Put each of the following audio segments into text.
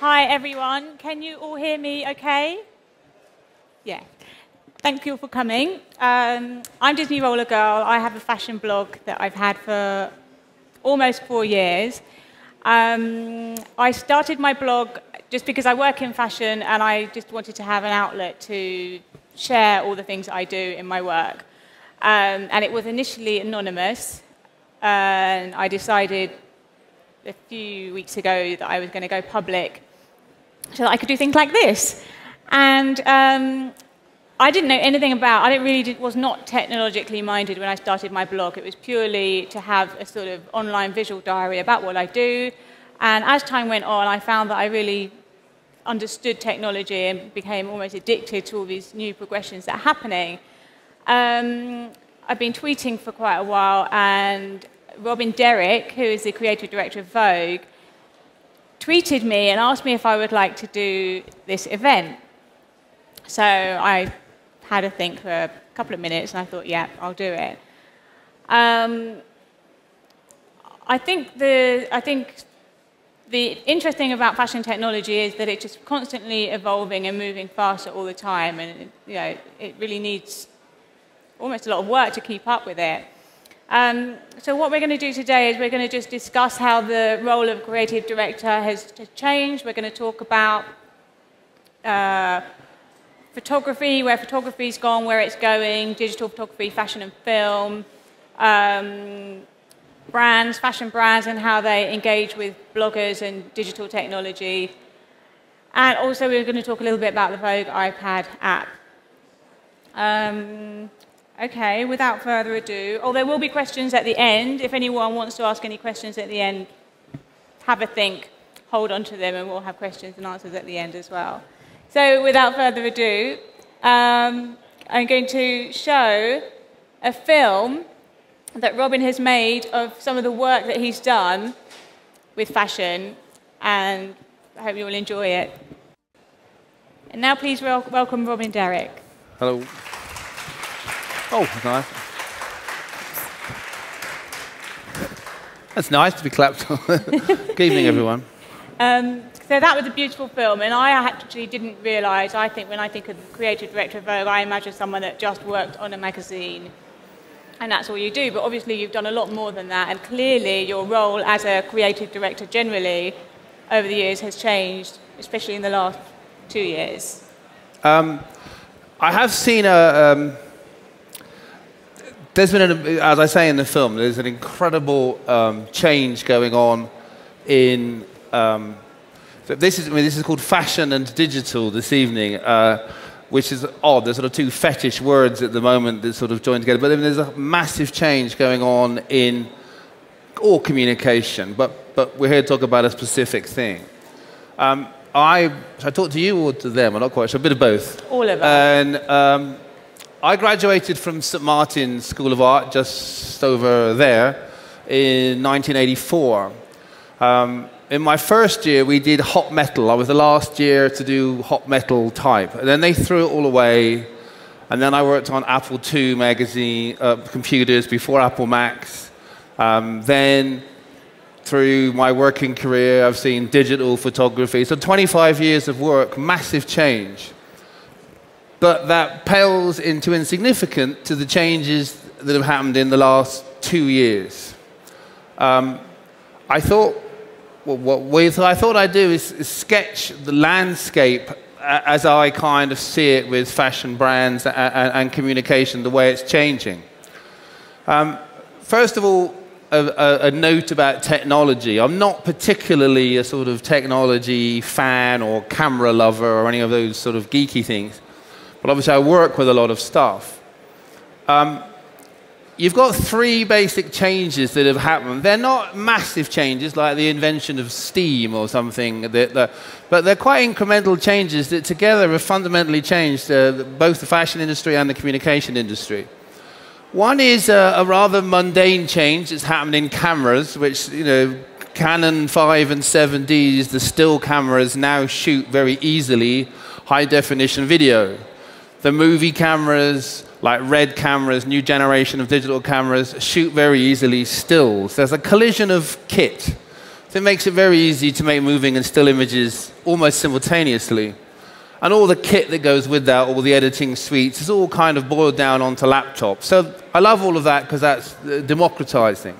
Hi everyone, can you all hear me okay? Yeah. Thank you all for coming. I'm Disney Roller Girl. I have a fashion blog that I've had for almost 4 years. I started my blog just because I work in fashion and I just wanted to have an outlet to share all the things I do in my work. And it was initially anonymous, and I decided a few weeks ago that I was going to go public so that I could do things like this. And I didn't know anything about, was not technologically minded when I started my blog. It was purely to have a sort of online visual diary about what I do. And as time went on, I found that I really understood technology and became almost addicted to all these new progressions that are happening. I've been tweeting for quite a while, and Robin Derrick, who is the creative director of Vogue, tweeted me and asked me if I would like to do this event. So I had a think for a couple of minutes, and I thought, yeah, I'll do it. I think the interesting thing about fashion technology is that it's just constantly evolving and moving faster all the time, and you know, it really needs almost a lot of work to keep up with it. So what we're going to do today is we're going to just discuss how the role of creative director has changed. We're going to talk about photography, where photography's gone, where it's going, digital photography, fashion and film, brands, fashion brands, and how they engage with bloggers and digital technology. And also we're going to talk a little bit about the Vogue iPad app. Okay, without further ado, there will be questions at the end. If anyone wants to ask any questions at the end, have a think, hold on to them, and we'll have questions and answers at the end as well. So without further ado, I'm going to show a film that Robin has made of some of the work that he's done with fashion, and I hope you will enjoy it. And now please welcome Robin Derrick. Hello. Oh, nice. That's nice to be clapped on. Good evening, everyone. So that was a beautiful film, and I actually didn't realise, I think when I think of the creative director of Vogue, I imagine someone that just worked on a magazine, and that's all you do. But obviously you've done a lot more than that, and clearly your role as a creative director generally over the years has changed, especially in the last 2 years. I have seen a... There's been, as I say in the film, there's an incredible change going on in... this is called Fashion and Digital this evening, which is odd. There's sort of two fetish words at the moment that sort of join together. But I mean, there's a massive change going on in all communication, but we're here to talk about a specific thing. Should I talk to you or to them? I'm not quite sure. A bit of both. All of us. And... I graduated from St. Martin's School of Art, just over there, in 1984. In my first year, we did hot metal. I was the last year to do hot metal type. And then they threw it all away. And then I worked on Apple II magazine, computers before Apple Macs. Then, through my working career, I've seen digital photography. So 25 years of work, massive change. But that pales into insignificance to the changes that have happened in the last 2 years. I thought I'd do is sketch the landscape as I kind of see it with fashion brands and communication, the way it's changing. First of all, a note about technology. I'm not particularly a sort of technology fan or camera lover or any of those sort of geeky things. But obviously I work with a lot of stuff. You've got three basic changes that have happened. They're not massive changes like the invention of steam or something, but they're quite incremental changes that together have fundamentally changed both the fashion industry and the communication industry. One is a rather mundane change that's happened in cameras, which, you know, Canon 5 and 7Ds, the still cameras now shoot very easily high definition video. The movie cameras, like Red cameras, new generation of digital cameras, shoot very easily stills. There's a collision of kit. So it makes it very easy to make moving and still images almost simultaneously. And all the kit that goes with that, all the editing suites, is all kind of boiled down onto laptops. So I love all of that because that's democratizing.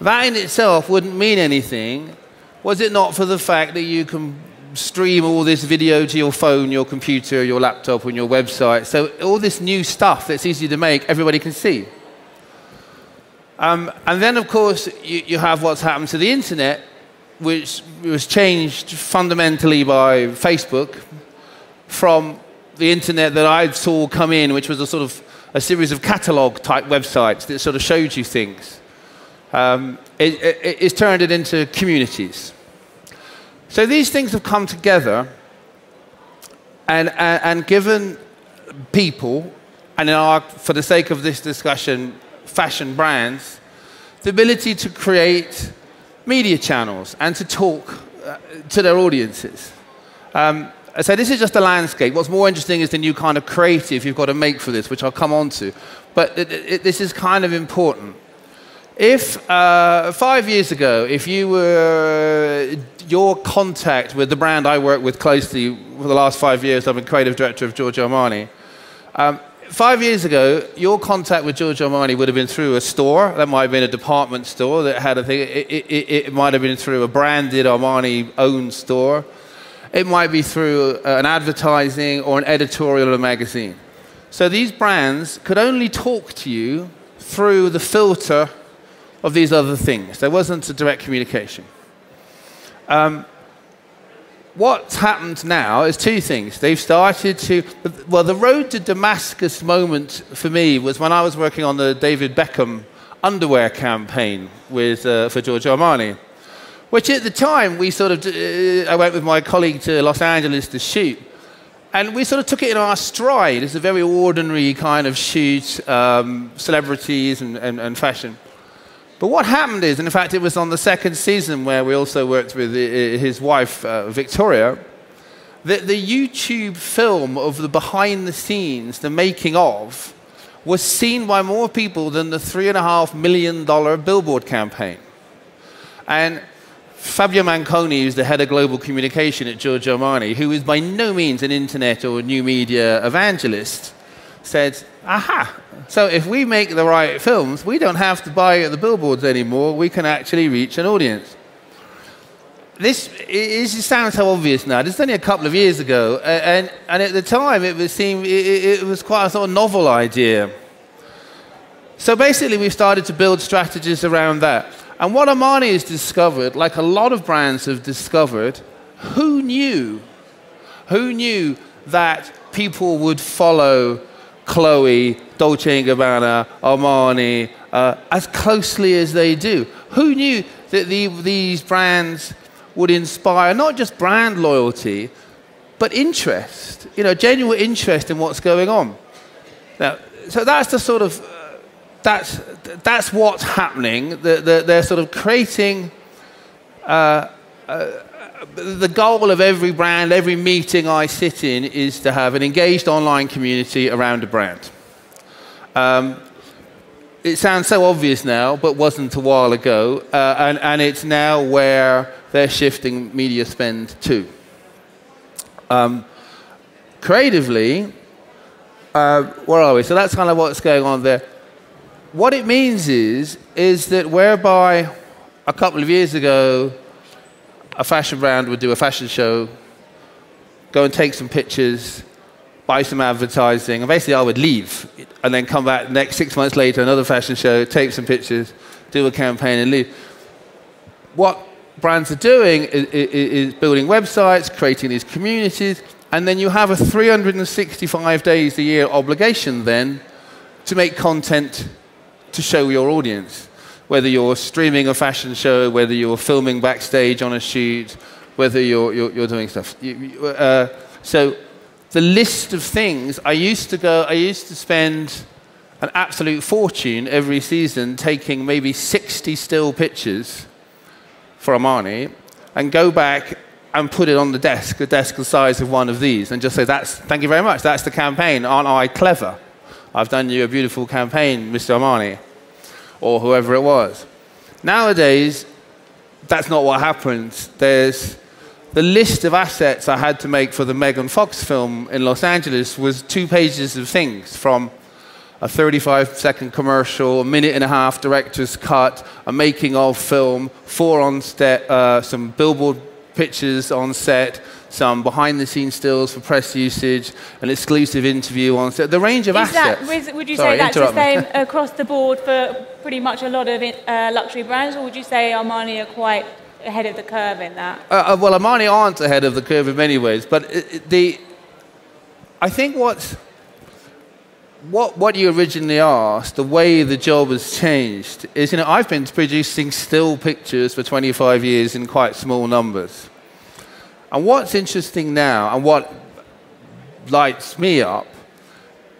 That in itself wouldn't mean anything, was it not for the fact that you can stream all this video to your phone, your computer, your laptop, and your website. So all this new stuff that's easy to make, everybody can see. And then, of course, you have what's happened to the internet, which was changed fundamentally by Facebook from the internet that I saw come in, which was a sort of a series of catalog-type websites that sort of showed you things. It's turned it into communities. So these things have come together and given people, and in our, for the sake of this discussion, fashion brands, the ability to create media channels and to talk to their audiences. So this is just the landscape. What's more interesting is the new kind of creative you've got to make for this, which I'll come on to. But this is kind of important. If 5 years ago, if you were your contact with the brand I work with closely for the last 5 years, I've been creative director of Giorgio Armani. 5 years ago, your contact with Giorgio Armani would have been through a store. That might have been a department store that had a thing. It might have been through a branded Armani-owned store. It might be through an advertising or an editorial in a magazine. So these brands could only talk to you through the filter of these other things. There wasn't a direct communication. What's happened now is two things. They've started to... Well, the road to Damascus moment for me was when I was working on the David Beckham underwear campaign with, for Giorgio Armani, which at the time we sort of... I went with my colleague to Los Angeles to shoot, and we sort of took it in our stride as a very ordinary kind of shoot, celebrities and fashion. But what happened is, and in fact it was on the second season where we also worked with his wife, Victoria, that the YouTube film of the behind the scenes, the making of, was seen by more people than the $3.5 million billboard campaign. And Fabio Manconi, who's the head of global communication at Giorgio Armani, who is by no means an internet or new media evangelist, said, aha, so if we make the right films, we don't have to buy at the billboards anymore, we can actually reach an audience. This it sounds so obvious now. This is only a couple of years ago, and at the time it was quite a sort of novel idea. So basically we've started to build strategies around that. And what Armani has discovered, like a lot of brands have discovered, who knew that people would follow Chloe, Dolce & Gabbana, Armani, as closely as they do. Who knew that these brands would inspire not just brand loyalty, but interest, you know, genuine interest in what's going on. Now, so that's the sort of, that's what's happening. They're sort of creating, the goal of every brand, every meeting I sit in, is to have an engaged online community around a brand. It sounds so obvious now, but wasn't a while ago, and it's now where they're shifting media spend to. Creatively, where are we? So that's kind of what's going on there. What it means is that whereby a couple of years ago, a fashion brand would do a fashion show, go and take some pictures, buy some advertising, and basically I would leave and then come back the next 6 months later, another fashion show, take some pictures, do a campaign and leave. What brands are doing is building websites, creating these communities, and then you have a 365 days a year obligation then to make content to show your audience. Whether you're streaming a fashion show, whether you're filming backstage on a shoot, whether you're doing stuff. So the list of things, I used to spend an absolute fortune every season taking maybe 60 still pictures for Armani and go back and put it on the desk, a desk the size of one of these, and just say, thank you very much, that's the campaign, aren't I clever? I've done you a beautiful campaign, Mr. Armani, or whoever it was. Nowadays, that's not what happens. There's the list of assets I had to make for the Megan Fox film in Los Angeles was 2 pages of things, from a 35-second commercial, a 1.5-minute director's cut, a making-of film, 4 on set, some billboard pictures on set, some behind-the-scenes stills for press usage, an exclusive interview on set. The range of assets. Would you say that's the same across the board for pretty much a lot of luxury brands, or would you say Armani are quite ahead of the curve in that? Well, Armani aren't ahead of the curve in many ways, but I think what you originally asked, the way the job has changed, is, you know, I've been producing still pictures for 25 years in quite small numbers. And what's interesting now, and what lights me up,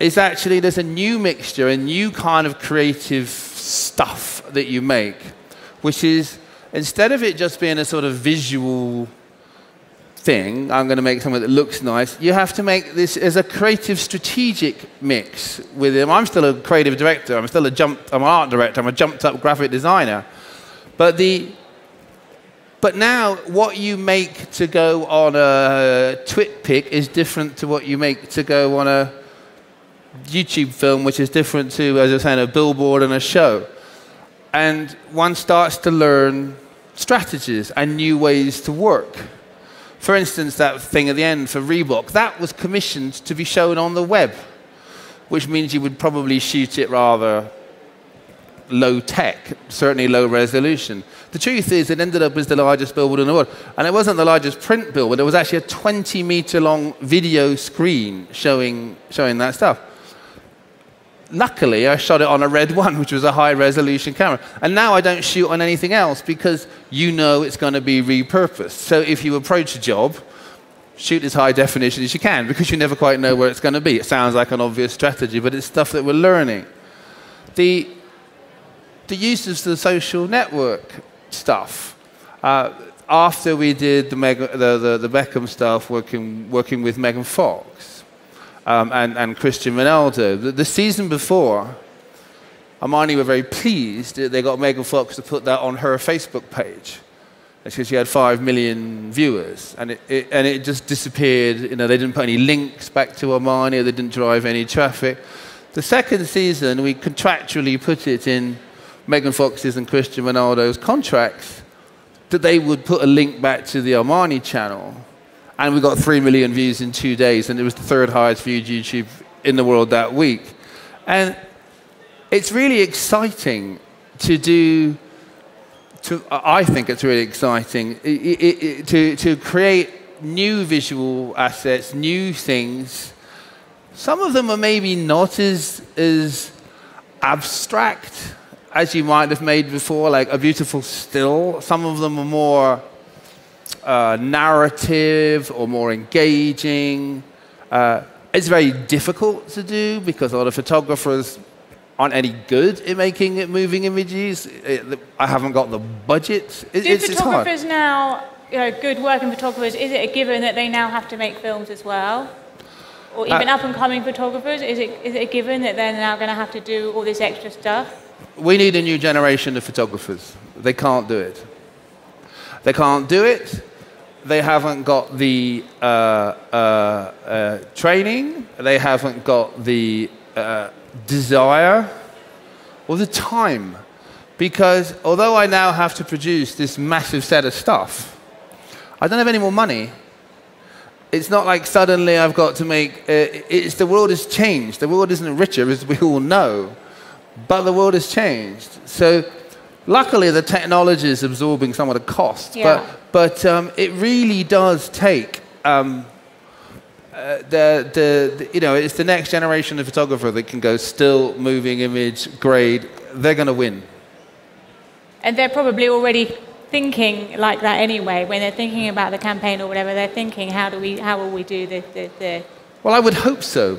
is actually there's a new mixture, a new kind of creative stuff that you make, which is, instead of it just being a sort of visual thing, I'm going to make something that looks nice, you have to make this as a creative strategic mix with them. I'm still a creative director, I'm an art director, I'm a jumped-up graphic designer. But now, what you make to go on a TwitPic is different to what you make to go on a YouTube film, which is different to, as I was saying, a billboard and a show. And one starts to learn strategies and new ways to work. For instance, that thing at the end for Reebok, that was commissioned to be shown on the web, which means you would probably shoot it rather low tech, certainly low resolution. The truth is, it ended up as the largest billboard in the world. And it wasn't the largest print billboard, it was actually a 20-meter-long video screen showing that stuff. Luckily, I shot it on a Red 1, which was a high-resolution camera. And now I don't shoot on anything else because you know it's going to be repurposed. So if you approach a job, shoot as high definition as you can because you never quite know where it's going to be. It sounds like an obvious strategy, but it's stuff that we're learning. The use of the social network stuff. After we did the Beckham stuff, working with Megan Fox and Cristiano Ronaldo, the season before, Armani were very pleased that they got Megan Fox to put that on her Facebook page. That's because she had 5 million viewers, and it just disappeared. You know, they didn't put any links back to Armani, or they didn't drive any traffic. The second season, we contractually put it in Megan Fox's and Cristiano Ronaldo's contracts that they would put a link back to the Armani channel. And we got 3 million views in 2 days, and it was the 3rd highest viewed YouTube in the world that week. And it's really exciting to do, I think it's really exciting, to create new visual assets, new things. Some of them are maybe not as abstract as you might have made before, like a beautiful still. Some of them are more narrative or more engaging. It's very difficult to do because a lot of photographers aren't any good at making moving images. I haven't got the budget. Photographers now, you know, good working photographers, is it a given that they now have to make films as well? Or even up-and-coming photographers, is it a given that they're now going to have to do all this extra stuff? We need a new generation of photographers. They can't do it. They can't do it. They haven't got the training. They haven't got the desire or the time. Because although I now have to produce this massive set of stuff, I don't have any more money. It's not like suddenly I've got to make... the world has changed. The world isn't richer, as we all know. But the world has changed. So luckily, the technology is absorbing some of the cost. Yeah. But it really does take you know, it's the next generation of photographer that can go still, moving image, grade. They're going to win. And they're probably already thinking like that anyway. When they're thinking about the campaign or whatever, they're thinking, how will we do this? Well, I would hope so.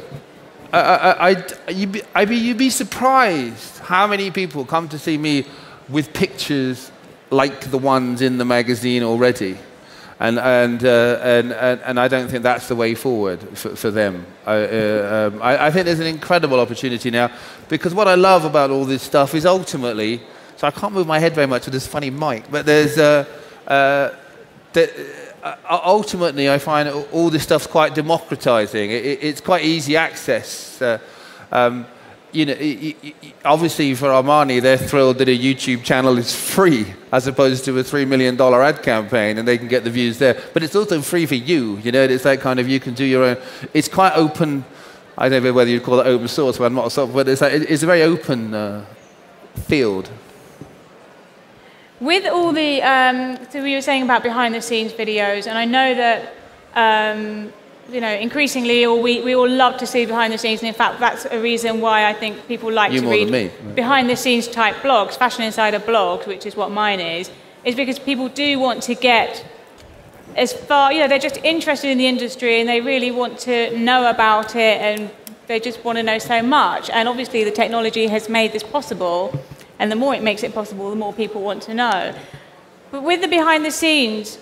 You'd be surprised how many people come to see me with pictures like the ones in the magazine already, and I don't think that's the way forward for them. I think there's an incredible opportunity now, because what I love about all this stuff is ultimately So I can't move my head very much with this funny mic. But there's ultimately, I find all this stuff's quite democratizing. It's quite easy access. You know, obviously for Armani, they're thrilled that a YouTube channel is free as opposed to a $3 million ad campaign, and they can get the views there. But it's also free for you, you know, it's that kind of, you can do your own. It's quite open. I don't know whether you'd call it open source, but I'm not sure. But it's a very open field. With all the, so we were saying about behind the scenes videos, and I know that, you know, increasingly we all love to see behind the scenes, and in fact that's a reason why I think people like you to read behind the scenes type blogs, Fashion Insider blogs, which is what mine is because people do want to get as far, you know, they're just interested in the industry and they really want to know about it and they just want to know so much, and obviously the technology has made this possible, and the more it makes it possible, the more people want to know. But with the behind the scenes,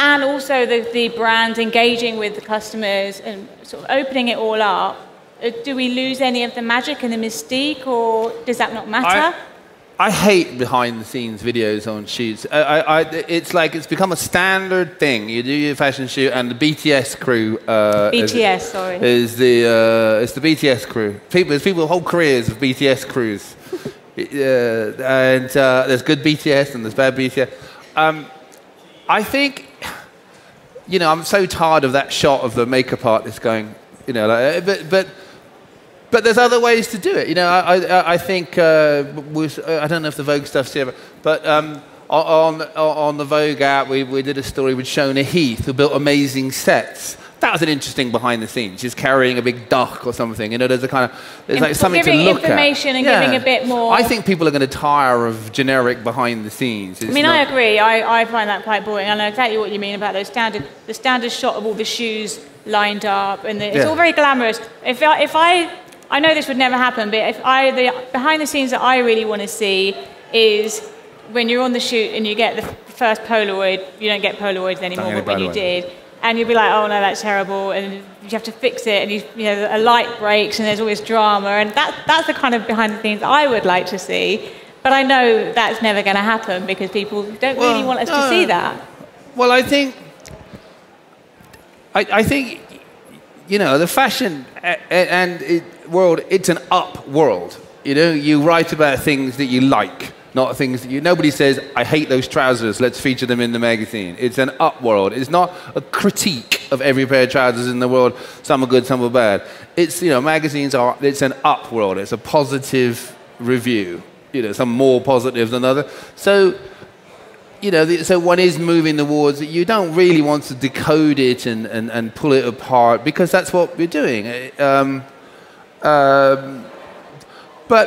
and also the brand engaging with the customers and sort of opening it all up, do we lose any of the magic and the mystique, or does that not matter? I hate behind-the-scenes videos on shoots. It's like it's become a standard thing. You do your fashion shoot, and the BTS crew. It's the BTS crew. There's people whole careers of BTS crews, and there's good BTS and there's bad BTS. I think, you know, I'm so tired of that shot of the makeup artist going, you know, like, but there's other ways to do it. You know, I think, I don't know if the Vogue stuff's here, but on the Vogue app, we did a story with Shona Heath, who built amazing sets. That was an interesting behind the scenes. She's carrying a big duck or something. You know, there's a kind of, there's like something to look at. Information and giving a bit more. I think people are going to tire of generic behind the scenes. I mean, I agree. I find that quite boring. I know exactly what you mean about those the standard shot of all the shoes lined up, and it's all very glamorous. I know this would never happen, but the behind the scenes that I really want to see is when you're on the shoot and you get the first Polaroid. You don't get Polaroids anymore, but when you did, and you'll be like, oh no, that's terrible, and you have to fix it, and you know, a light breaks, and there's always drama, and that's the kind of behind the scenes I would like to see, but I know that's never going to happen because people don't really want us to see that. Well, I think, you know, the fashion world, it's an up world. You know, you write about things that you like. Not things that nobody says, I hate those trousers, let's feature them in the magazine. It's an up world. It's not a critique of every pair of trousers in the world. Some are good, some are bad. It's, you know, magazines are, it's an up world. It's a positive review. You know, some more positive than other. So, you know, so one is moving towards, you don't really want to decode it and pull it apart, because that's what we're doing. But,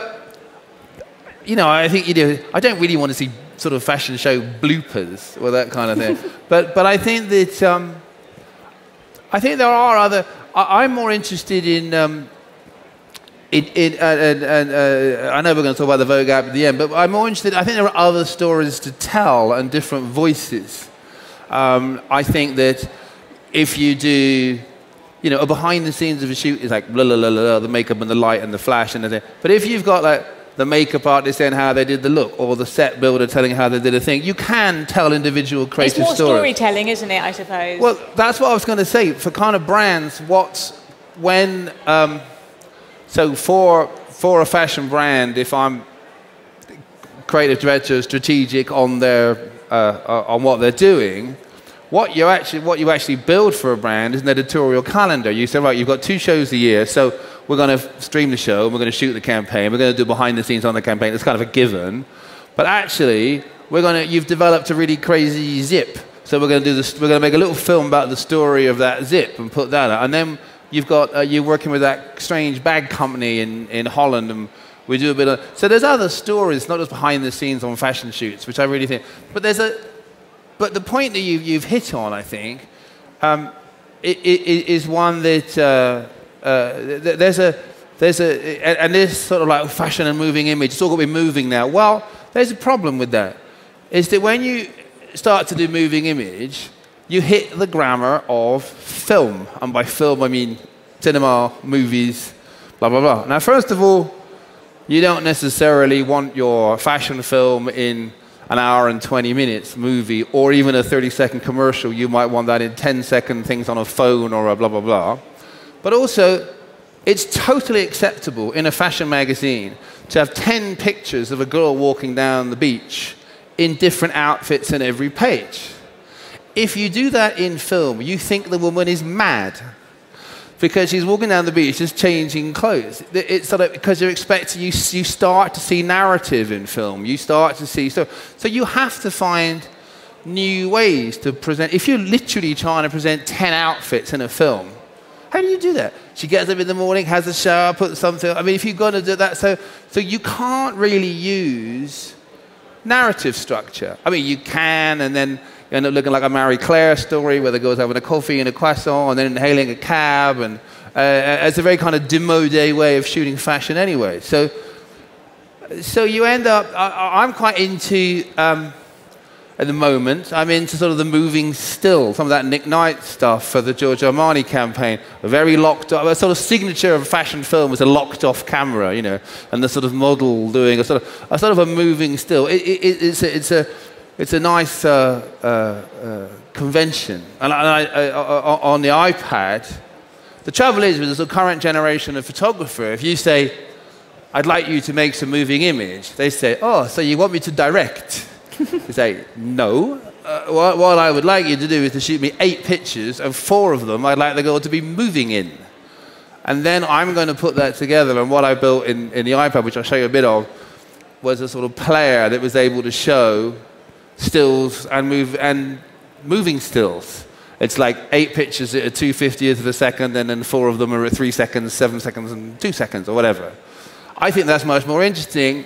you know, I think, you know, I don't really want to see sort of fashion show bloopers or that kind of thing. but I think that there are other. I'm more interested in. I know we're going to talk about the Vogue app at the end, but I'm more interested. I think there are other stories to tell and different voices. I think that if you do, you know, a behind the scenes of a shoot is like la la la la, the makeup and the light and the flash and everything. But if you've got like the makeup artist saying how they did the look, or the set builder telling how they did a thing. You can tell individual creative stories. It's more storytelling, isn't it, I suppose? Well, that's what I was going to say. For kind of brands, so for a fashion brand, if I'm creative director, strategic on their on what they're doing, what you actually build for a brand is an editorial calendar. You say, right, you've got 2 shows a year, so we're going to stream the show, we're going to shoot the campaign, we're going to do behind the scenes on the campaign. That's kind of a given. But actually, you've developed a really crazy zip. So we're going to do this, we're going to make a little film about the story of that zip and put that out. And then you've got, you're working with that strange bag company in Holland, and we do a bit of, so there's other stories, not just behind the scenes on fashion shoots, which I really think, but but the point that you've hit on, I think, is one that, there's this sort of like fashion and moving image, it's all got to be moving now. Well, there's a problem with that. Is that when you start to do moving image, you hit the grammar of film. And by film, I mean cinema, movies, blah, blah, blah. Now, first of all, You don't necessarily want your fashion film in an hour and 20 minutes movie, or even a 30-second commercial. You might want that in 10-second things on a phone or a blah, blah, blah. But also, it's totally acceptable in a fashion magazine to have 10 pictures of a girl walking down the beach in different outfits in every page. If you do that in film, you think the woman is mad, because she's walking down the beach just changing clothes. It's sort of, because you're expecting, you start to see narrative in film. You start to see, so you have to find new ways to present. If you're literally trying to present 10 outfits in a film, how do you do that? She gets up in the morning, has a shower, puts something, I mean, if you're going to do that, so you can't really use narrative structure. I mean, you can, and then you end up looking like a Marie Claire story where the girl's having a coffee and a croissant and then inhaling a cab. And it's a very kind of demodé way of shooting fashion anyway. So you end up, I'm quite into, at the moment, I'm into sort of the moving still, some of that Nick Knight stuff for the Giorgio Armani campaign. A very locked up, a sort of signature of a fashion film is a locked off camera, you know, and the sort of model doing a sort of a moving still. It's a nice convention. And on the iPad, the trouble is with the current generation of photographer, if you say, I'd like you to make some moving image, they say, oh, so you want me to direct? They say, no. What I would like you to do is to shoot me 8 pictures, and 4 of them I'd like the girl to be moving in. And then I'm going to put that together. And what I built in the iPad, which I'll show you a bit of, was a sort of player that was able to show stills and moving stills. It's like 8 pictures at a 2/50th of a second, and then 4 of them are at 3 seconds, 7 seconds, and 2 seconds, or whatever. I think that's much more interesting.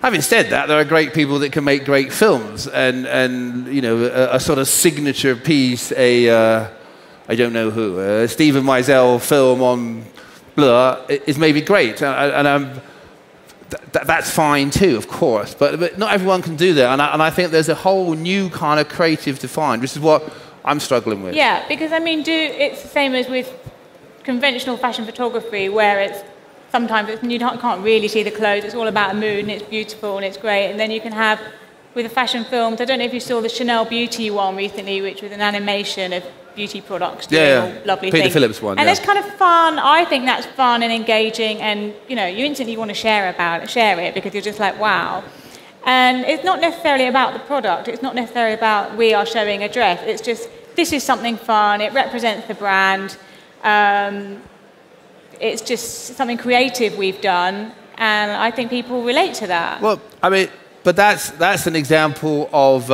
Having said that, there are great people that can make great films, and you know, a sort of signature piece, I don't know who, a Steven Meisel film on blah is maybe great, and that's fine too, of course, but not everyone can do that, and I think there's a whole new kind of creative to find, which is what I'm struggling with. Yeah, because I mean, it's the same as with conventional fashion photography, where sometimes you can't really see the clothes, it's all about a mood, and it's beautiful, and it's great, and then you can have, with the fashion films, I don't know if you saw the Chanel Beauty one recently, which was an animation of beauty products. Yeah, yeah. Lovely Peter Phillips one. And yeah. It's kind of fun. I think that's fun and engaging, and you know, you instantly want to share it because you're just like, wow. And it's not necessarily about the product. It's not necessarily about we are showing a dress. It's just, this is something fun. It represents the brand. It's just something creative we've done, and I think people relate to that. Well, I mean, but that's an example of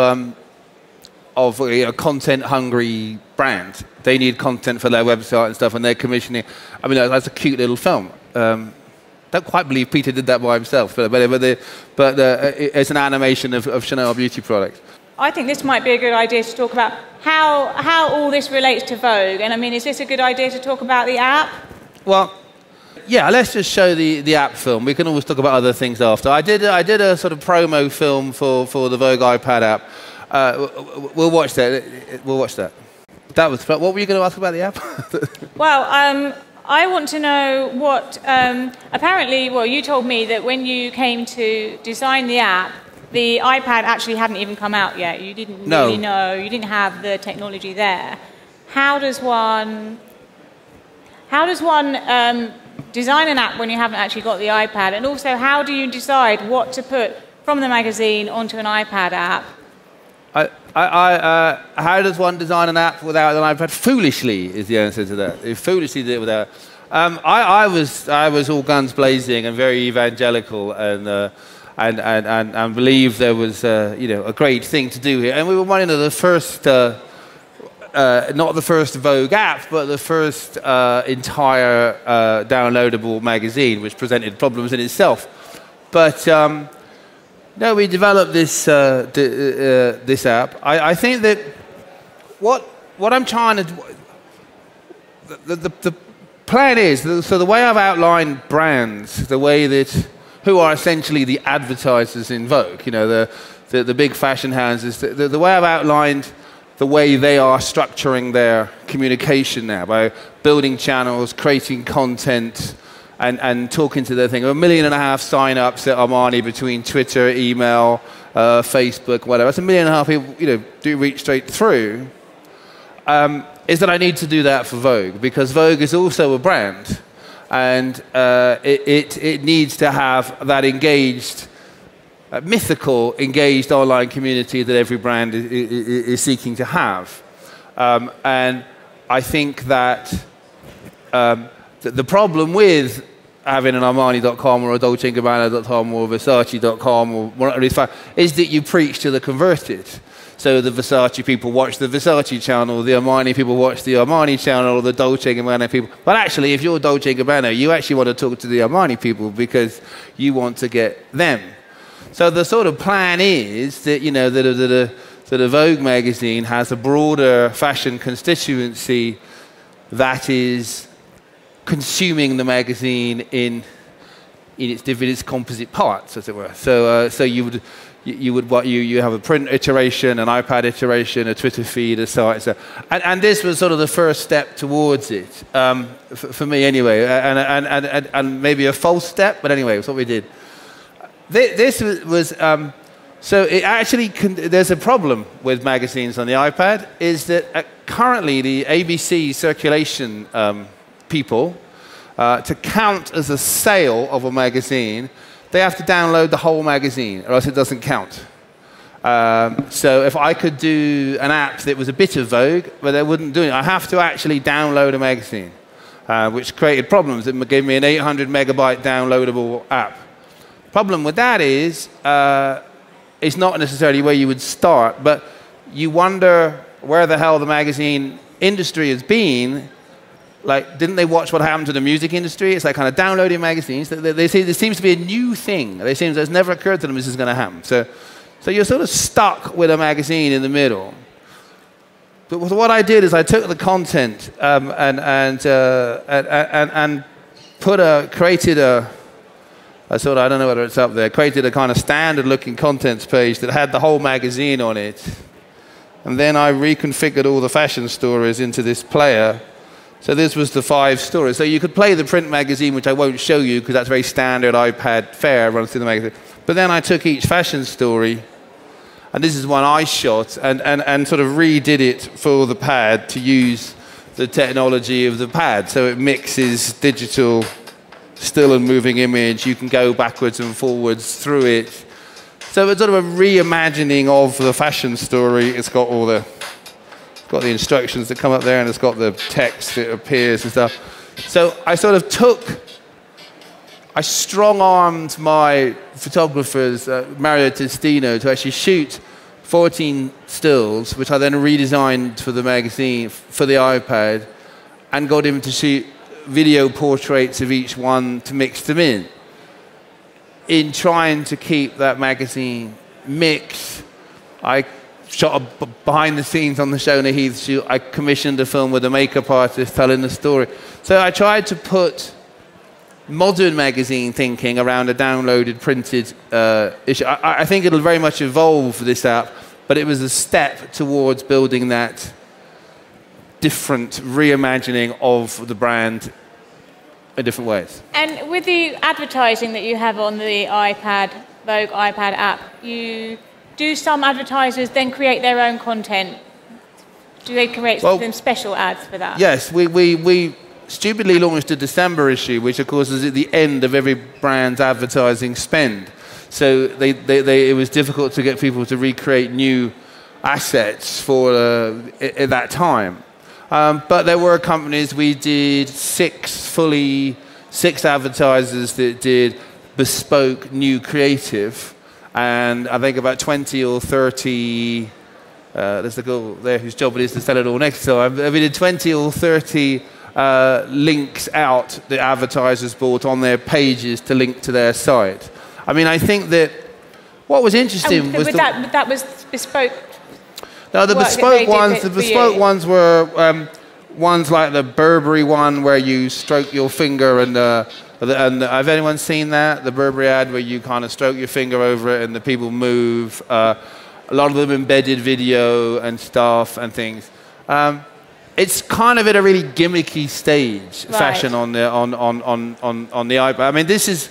a content-hungry brand. They need content for their website and stuff, and they're commissioning. I mean, that's a cute little film. Don't quite believe Peter did that by himself, but it's an animation of Chanel beauty products. I think this might be a good idea to talk about how all this relates to Vogue. And I mean, is this a good idea to talk about the app? Well, yeah, let's just show the app film. We can always talk about other things after. I did a sort of promo film for the Vogue iPad app. We'll watch that. We'll watch that. That was fun. What were you going to ask about the app? Well, I want to know what. Apparently, well, you told me that when you came to design the app, the iPad actually hadn't even come out yet. You didn't really know. You didn't have the technology there. How does one design an app when you haven't actually got the iPad? And also, how do you decide what to put from the magazine onto an iPad app? How does one design an app without an iPad? Foolishly is the answer to that. It foolishly did it without. I was all guns blazing and very evangelical and believed there was you know, a great thing to do here. And we were one of the first, not the first Vogue app, but the first entire downloadable magazine, which presented problems in itself. But no, we developed this, this app. I think that what I'm trying to... The plan is, so the way I've outlined brands, the way that... who are essentially the advertisers in Vogue, you know, the big fashion houses. The way I've outlined the way they are structuring their communication now, by building channels, creating content, and talking to their thing. 1.5 million sign-ups at Armani between Twitter, email, Facebook, whatever. That's 1.5 million people, you know, do reach straight through. Is that I need to do that for Vogue, because Vogue is also a brand, and it needs to have that engaged, mythical, engaged online community that every brand is seeking to have. And I think that the problem with having an Armani.com or a Dolce & Gabbana.com or Versace.com or whatever is that you preach to the converted. So the Versace people watch the Versace channel, the Armani people watch the Armani channel, or the Dolce & Gabbana people. But actually, if you're Dolce & Gabbana, you actually want to talk to the Armani people because you want to get them. So the sort of plan is that, you know, that a Vogue magazine has a broader fashion constituency that is consuming the magazine in its composite parts, as it were. So, so you would... You have a print iteration, an iPad iteration, a Twitter feed, a site, so. And this was sort of the first step towards it, for me anyway, and maybe a false step, but anyway, it's what we did. This was so it actually there's a problem with magazines on the iPad, is that currently the ABC circulation people, to count as a sale of a magazine, they have to download the whole magazine, or else it doesn't count. So if I could do an app that was a bit of Vogue, but they wouldn't do it. I have to actually download a magazine, which created problems. It gave me an 800-megabyte downloadable app. Problem with that is, it's not necessarily where you would start, but you wonder where the hell the magazine industry has been. Like, didn't they watch what happened to the music industry? It's like kind of downloading magazines. They say there seems to be a new thing. They seem it's never occurred to them this is going to happen. So you're sort of stuck with a magazine in the middle. But what I did is I took the content and created a sort of, I don't know whether it's up there, created a kind of standard-looking contents page that had the whole magazine on it. And then I reconfigured all the fashion stories into this player. So this was the 5 stories. So you could play the print magazine, which I won't show you because that's very standard iPad fare, runs through the magazine. But then I took each fashion story, and this is one I shot, and sort of redid it for the pad to use the technology of the pad. So it mixes digital, still and moving image. You can go backwards and forwards through it. So it's sort of a reimagining of the fashion story. It's got all the... got the instructions that come up there, and it's got the text that appears and stuff. So I sort of I strong-armed my photographers, Mario Testino, to actually shoot 14 stills, which I then redesigned for the magazine, for the iPad, and got him to shoot video portraits of each one to mix them in trying to keep that magazine mix. I shot behind the scenes on the Shona Heath shoot. I commissioned a film with a makeup artist telling the story. So I tried to put modern magazine thinking around a downloaded, printed issue. I think it'll very much evolve, this app, but it was a step towards building that different reimagining of the brand in different ways. And with the advertising that you have on the iPad, Vogue iPad app, do some advertisers then create their own content? Do they create some special ads for that? Yes, we stupidly launched a December issue, which of course is at the end of every brand's advertising spend. So it was difficult to get people to recreate new assets for at that time. But there were companies, we did six advertisers that did bespoke new creative. And I think about 20 or 30, there's the girl there whose job it is to sell it all next time. We did 20 or 30 links out that advertisers bought on their pages to link to their site. I mean, I think that what was interesting was... That was bespoke. No, the bespoke ones were ones like the Burberry one where you stroke your finger and... And have anyone seen that? The Burberry ad where you kind of stroke your finger over it and the people move. A lot of them embedded video and stuff and things. It's kind of at a really gimmicky stage, right. Fashion on the iPad. I mean, this is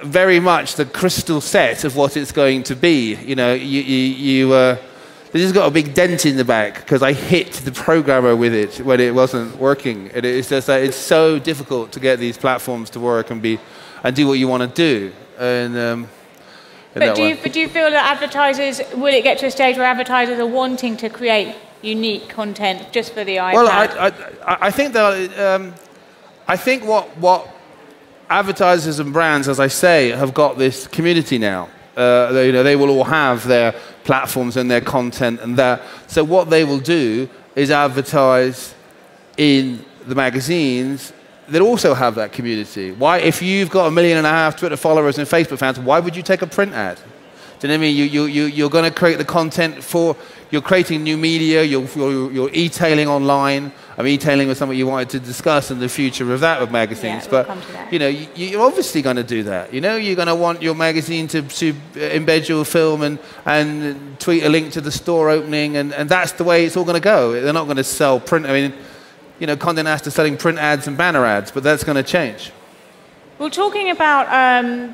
very much the crystal set of what it's going to be. You know, this has got a big dent in the back because I hit the programmer with it when it wasn't working. And it's just that it's so difficult to get these platforms to work and do what you want to do. And do you feel that advertisers, will it get to a stage where advertisers are wanting to create unique content just for the iPad? Well, I think that what advertisers and brands, as I say, have got this community now. They will all have their platforms and their content and that. So what they will do is advertise in the magazines that also have that community. Why, if you've got 1.5 million Twitter followers and Facebook fans, why would you take a print ad? Do you know what I mean? You're going to create the content for. You're creating new media. You're e-tailing online. I mean, e-tailing was something you wanted to discuss in the future of that with magazines. Yeah, but we'll come to that. You know, you're obviously going to do that. You know, you're going to want your magazine to embed your film and tweet a link to the store opening, and that's the way it's all going to go. They're not going to sell print. I mean, you know, Condé Nast is selling print ads and banner ads, but that's going to change. Well, talking about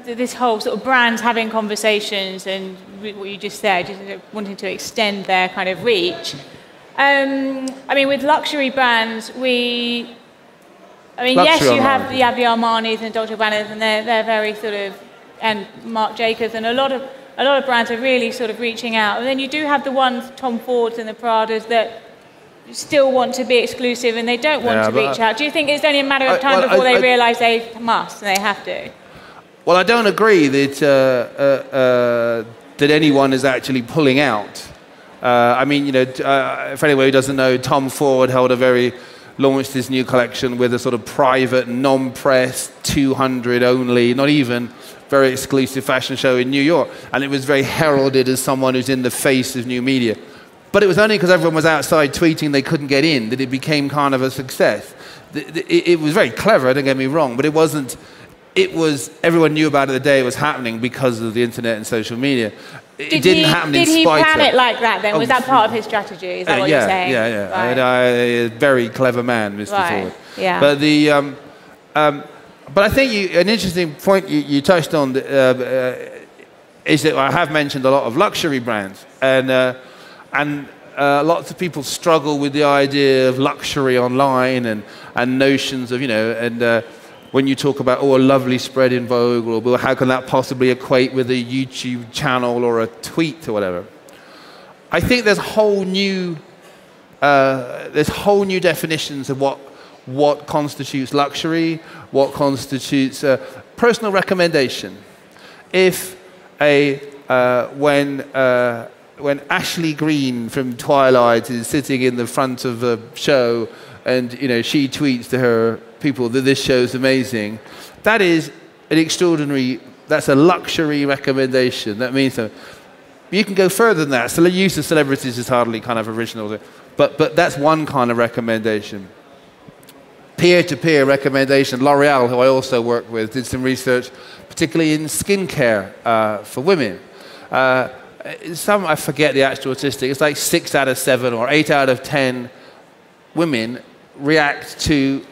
this whole sort of brands having conversations and what you just said, wanting to extend their kind of reach. I mean, with luxury brands, you have the Armanis and Dolce & Gabbana's, and they're very sort of, and Marc Jacobs, and a lot of brands are really sort of reaching out. And then you do have the ones, Tom Fords and the Pradas, that still want to be exclusive and they don't want to reach out. Do you think it's only a matter of time before they realise they must and they have to? Well, I don't agree that that anyone is actually pulling out. I mean, you know, if anyone who doesn't know, Tom Ford launched his new collection with a sort of private, non-press, 200 only, not even, very exclusive fashion show in New York. And it was very heralded as someone who's in the face of new media. But it was only because everyone was outside tweeting they couldn't get in that it became kind of a success. It was very clever, don't get me wrong, but it wasn't, it was, everyone knew about it the day it was happening because of the internet and social media. Did he plan it like that then? Was that part of his strategy? Is that what you're saying? Yeah. Right. A very clever man, Mr. Ford. Yeah. But the, but I think an interesting point you touched on is that I have mentioned a lot of luxury brands and lots of people struggle with the idea of luxury online and notions of, you know, when you talk about, oh, a lovely spread in Vogue, or how can that possibly equate with a YouTube channel or a tweet or whatever. I think there's whole new definitions of what constitutes luxury, what constitutes personal recommendation. If when Ashley Greene from Twilight is sitting in the front of a show and, you know, she tweets to her people that this show's amazing, that is an extraordinary, that's a luxury recommendation. That means something. You can go further than that. So the use of celebrities is hardly kind of original. But that's one kind of recommendation. Peer-to-peer recommendation. L'Oreal, who I also work with, did some research, particularly in skincare for women. I forget the actual statistic, it's like 6 out of 7 or 8 out of 10 women react to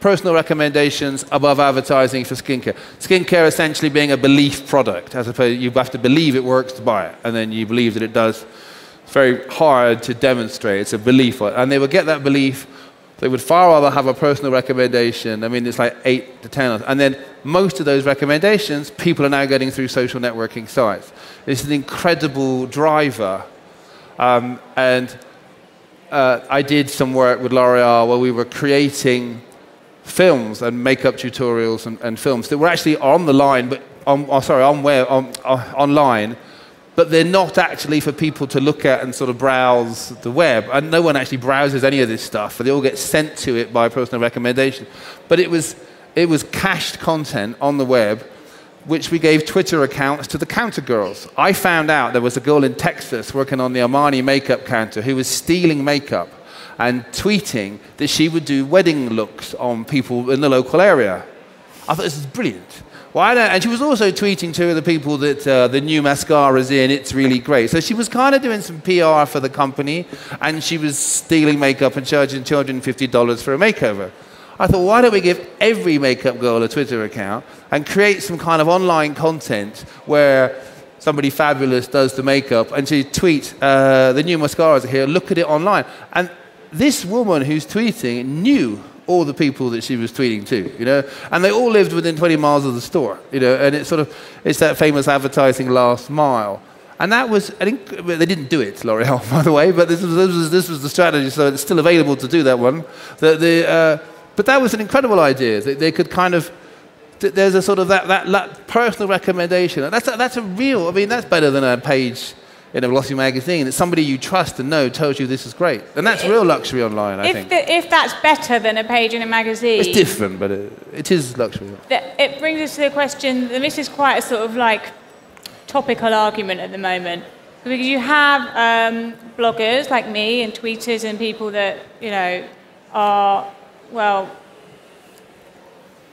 personal recommendations above advertising for skincare. Skincare essentially being a belief product, as opposed you have to believe it works to buy it, and then you believe that it does. It's very hard to demonstrate, it's a belief. And they would get that belief, they would far rather have a personal recommendation. I mean, it's like 8 to 10. And then most of those recommendations, people are now getting through social networking sites. It's an incredible driver. I did some work with L'Oreal where we were creating films and makeup tutorials and films that were actually online, but they're not actually for people to look at and sort of browse the web. And no one actually browses any of this stuff. They all get sent to it by personal recommendation. But it was cached content on the web, which we gave Twitter accounts to the counter girls. I found out there was a girl in Texas working on the Armani makeup counter who was stealing makeup and tweeting that she would do wedding looks on people in the local area. I thought, this is brilliant. Well, I don't, and she was also tweeting to the people that the new mascara's in, it's really great. So she was kind of doing some PR for the company, and she was stealing makeup and charging $250 for a makeover. I thought, why don't we give every makeup girl a Twitter account and create some kind of online content where somebody fabulous does the makeup, and she tweets, the new mascaras are here, look at it online. And this woman who's tweeting knew all the people that she was tweeting to, you know, and they all lived within 20 miles of the store, you know, and it's sort of, it's that famous advertising last mile. And that was, I think, they didn't do it, L'Oreal, by the way, but this was the strategy, so it's still available to do that one. But that was an incredible idea, that they could kind of, there's a sort of that personal recommendation. And that's a real, I mean, that's better than a page in a glossy magazine. It's somebody you trust and know tells you this is great. And that's real luxury online, I think. If that's better than a page in a magazine... It's different, but it is luxury. It brings us to the question, and this is quite a sort of like topical argument at the moment. Because you have bloggers like me and tweeters and people that, you know, are, well...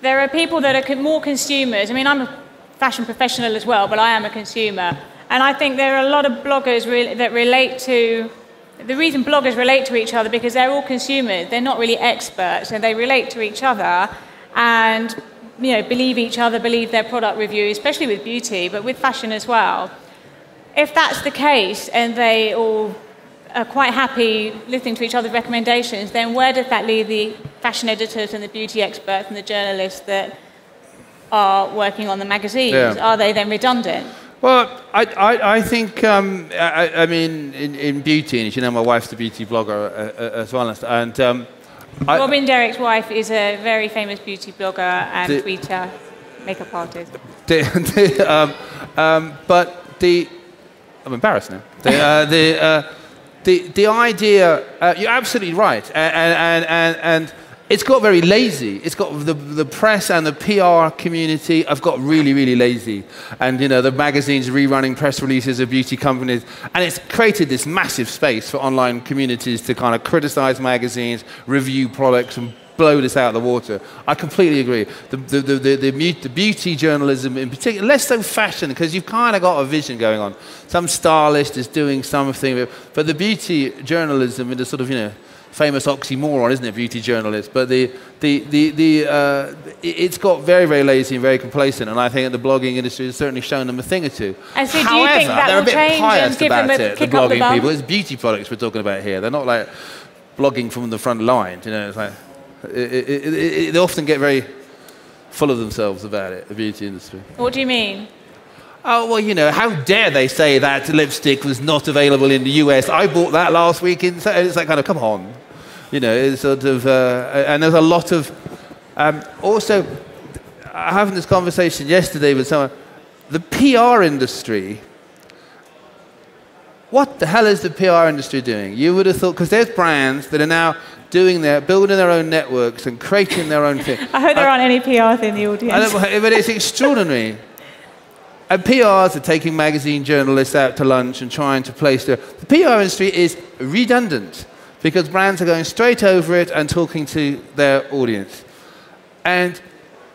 There are people that are more consumers. I mean, I'm a fashion professional as well, but I am a consumer. And I think there are a lot of bloggers that relate to... The reason bloggers relate to each other because they're all consumers. They're not really experts, and they relate to each other and, you know, believe each other, believe their product review, especially with beauty, but with fashion as well. If that's the case and they all are quite happy listening to each other's recommendations, then where does that leave the fashion editors and the beauty experts and the journalists that are working on the magazines? Yeah. Are they then redundant? Well, I think, I mean, in beauty, and you know, my wife's a beauty blogger as well, and... Robin Derrick's wife is a very famous beauty blogger and tweeter, makeup artist. I'm embarrassed now. The idea, you're absolutely right, and it's got very lazy. It's got the press and the PR community have got really, really lazy. And, you know, the magazines rerunning press releases of beauty companies. And it's created this massive space for online communities to kind of criticize magazines, review products, and blow this out of the water. I completely agree. The beauty journalism in particular, less so fashion, because you've kind of got a vision going on. Some stylist is doing something, but the beauty journalism in the sort of, you know, famous oxymoron, isn't it, beauty journalist? But it's got very, very lazy and very complacent, and I think the blogging industry has certainly shown them a thing or two. And so, however, do you think that they're a bit biased about it, the blogging people. It's beauty products we're talking about here. They're not like blogging from the front line, you know, it's like... They often get very full of themselves about it, the beauty industry. What do you mean? Oh, well, you know, how dare they say that lipstick was not available in the US? I bought that last week. It's like, kind of, come on. You know, it's sort of... and there's a lot of... also, having this conversation yesterday with someone, the PR industry... What the hell is the PR industry doing? You would have thought... Because there's brands that are now... building their own networks and creating their own thing. I hope there aren't any PRs in the audience. But it's extraordinary. And PRs are taking magazine journalists out to lunch and trying to place their... The PR industry is redundant because brands are going straight over it and talking to their audience. And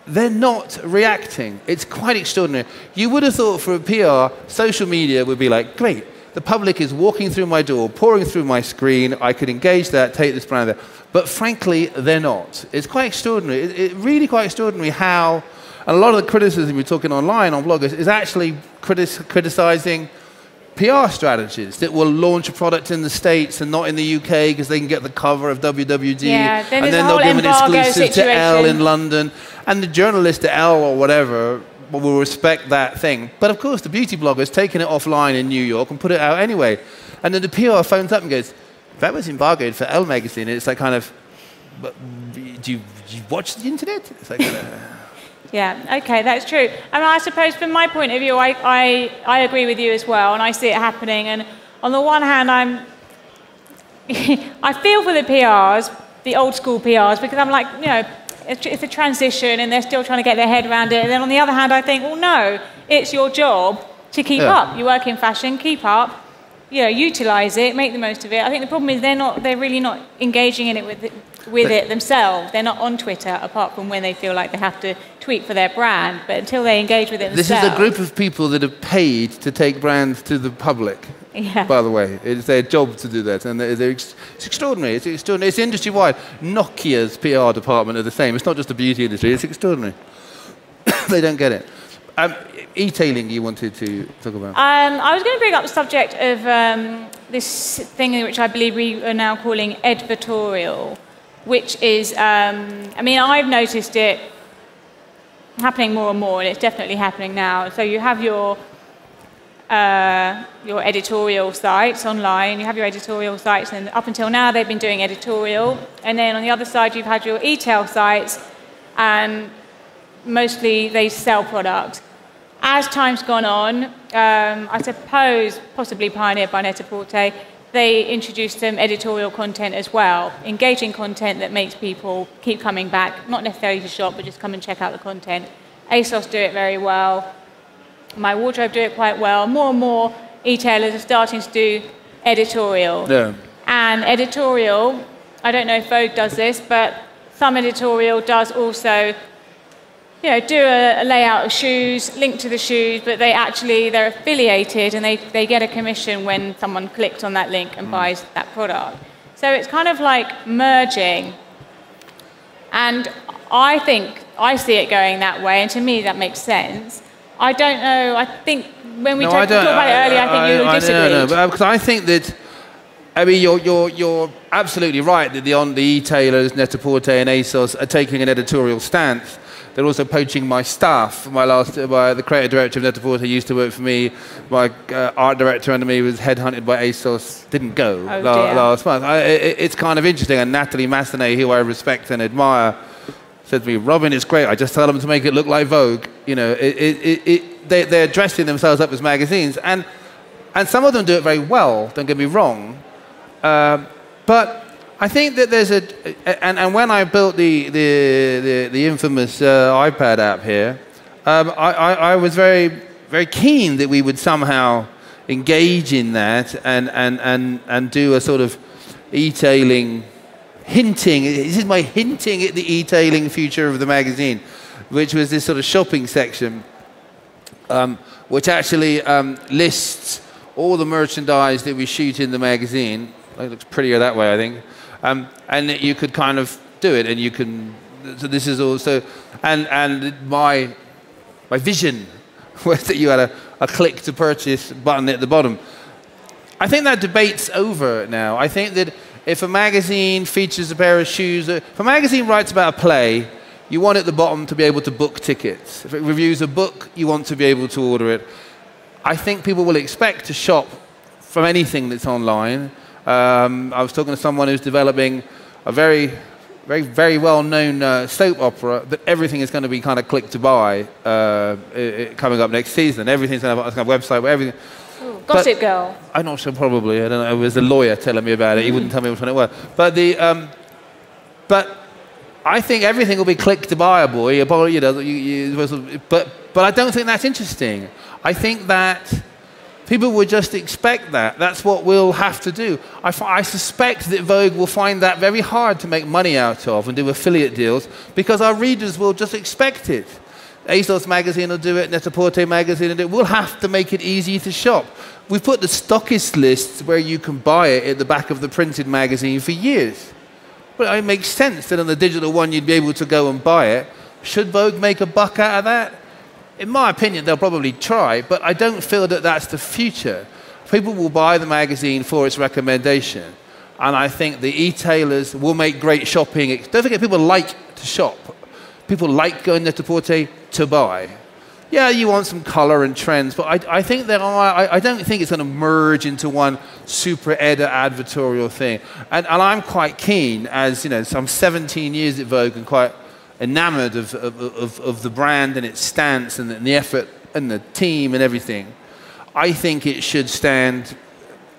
they're not reacting. It's quite extraordinary. You would have thought for a PR, social media would be like, great, the public is walking through my door, pouring through my screen. I could engage that, take this brand there. But frankly, they're not. It's quite extraordinary. It's really quite extraordinary how... And a lot of the criticism we're talking online on bloggers is actually criticising PR strategies that will launch a product in the States and not in the UK because they can get the cover of WWD. Yeah, and then they'll give an exclusive to Elle in London. And the journalist at Elle or whatever... will respect that thing. But of course, the beauty blogger's taking it offline in New York and put it out anyway. And then the PR phones up and goes, that was embargoed for Elle magazine. And it's like, kind of, do you watch the internet? It's like, yeah, okay, that's true. And I suppose from my point of view, I agree with you as well, and I see it happening. And on the one hand, I feel for the PRs, the old school PRs, because I'm like, you know, it's a transition and they're still trying to get their head around it. And then on the other hand, I think, well, no, it's your job to keep up. You work in fashion, keep up. yeah, utilise it, make the most of it. I think the problem is they're really not engaging in it with it themselves. They're not on Twitter, apart from when they feel like they have to tweet for their brand, but until they engage with it themselves. This is a group of people that are paid to take brands to the public, yeah. By the way. It's their job to do that, and it's extraordinary. It's extraordinary. It's industry-wide. Nokia's PR department are the same. It's not just the beauty industry. It's extraordinary. They don't get it. E-tailing you wanted to talk about? I was going to bring up the subject of this thing which I believe we are now calling advertorial, which is, I mean, I've noticed it happening more and more, and it's definitely happening now. So you have your editorial sites online, you have your editorial sites, and up until now they've been doing editorial, and then on the other side you've had your e-tail sites, and mostly they sell products. As time's gone on, I suppose, possibly pioneered by Net-a-Porter, they introduced some editorial content as well, engaging content that makes people keep coming back, not necessarily to shop, but just come and check out the content. ASOS do it very well. My Wardrobe do it quite well. More and more e-tailers are starting to do editorial. Yeah. And editorial, I don't know if Vogue does this, but some editorial does also, you know, do a layout of shoes, link to the shoes, but they're affiliated, and they get a commission when someone clicks on that link and buys that product. So it's kind of like merging. And I think, I see it going that way, and to me that makes sense. I don't know, I think when we talked about it earlier, I think you would disagree. No, because I think that, I mean, you're absolutely right that the e-tailers, Net-a-Porter and ASOS are taking an editorial stance. They're also poaching my staff. The creative director of Net-a-Porter used to work for me. My art director under me was headhunted by ASOS. Didn't go last month. It's kind of interesting. And Natalie Massenet, who I respect and admire, said to me, "Robin, it's great. I just tell them to make it look like Vogue." You know, they're dressing themselves up as magazines, and some of them do it very well. Don't get me wrong, but. I think that there's and when I built the infamous iPad app here, I was very, very keen that we would somehow engage in that and do a sort of e-tailing, hinting, this is my hinting at the e-tailing future of the magazine, which was this sort of shopping section, which actually lists all the merchandise that we shoot in the magazine. It looks prettier that way, I think. And you could kind of do it, and you can. So this is also, and my vision was that you had a click to purchase button at the bottom. I think that debate's over now. I think that if a magazine features a pair of shoes, if a magazine writes about a play, you want at the bottom to be able to book tickets. If it reviews a book, you want to be able to order it. I think people will expect to shop from anything that's online. I was talking to someone who's developing a very, very, very well-known soap opera that everything is going to be kind of click to buy coming up next season. Everything's going to have a website where everything... Ooh, Gossip Girl. I'm not sure, probably. I don't know. It was a lawyer telling me about it. He wouldn't tell me which one it was. But I think everything will be click to buyable. You know, but I don't think that's interesting. I think that... people would just expect that. That's what we'll have to do. I suspect that Vogue will find that very hard to make money out of and do affiliate deals because our readers will just expect it. ASOS magazine will do it, Net-a-Porter magazine will do it. We'll have to make it easy to shop. We've put the stockist lists where you can buy it at the back of the printed magazine for years. But it makes sense that on the digital one you'd be able to go and buy it. Should Vogue make a buck out of that? In my opinion, they'll probably try, but I don't feel that that's the future. People will buy the magazine for its recommendation. And I think the e-tailers will make great shopping. Don't forget, people like to shop. People like going to Net-a-Porter to buy. Yeah, you want some color and trends, but I think there are, I don't think it's going to merge into one super advertorial thing. And I'm quite keen, as you know, so I'm 17 years at Vogue and quite enamoured of the brand and its stance and the effort and the team and everything. I think it should stand